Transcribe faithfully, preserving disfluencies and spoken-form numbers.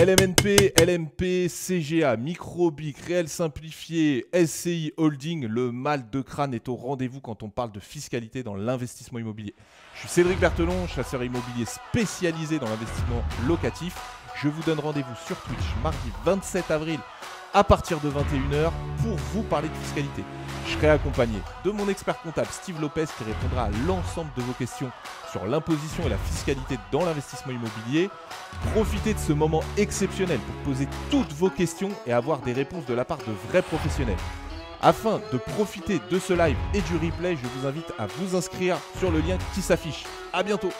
L M N P, L M P, C G A, MicroBic, Réel Simplifié, S C I Holding, le mal de crâne est au rendez-vous quand on parle de fiscalité dans l'investissement immobilier. Je suis Cédric Berthelon, chasseur immobilier spécialisé dans l'investissement locatif. Je vous donne rendez-vous sur Twitch mardi vingt-sept avril à partir de vingt et une heures pour vous parler de fiscalité. Je serai accompagné de mon expert comptable Steve Lopez qui répondra à l'ensemble de vos questions sur l'imposition et la fiscalité dans l'investissement immobilier. Profitez de ce moment exceptionnel pour poser toutes vos questions et avoir des réponses de la part de vrais professionnels. Afin de profiter de ce live et du replay, je vous invite à vous inscrire sur le lien qui s'affiche. À bientôt!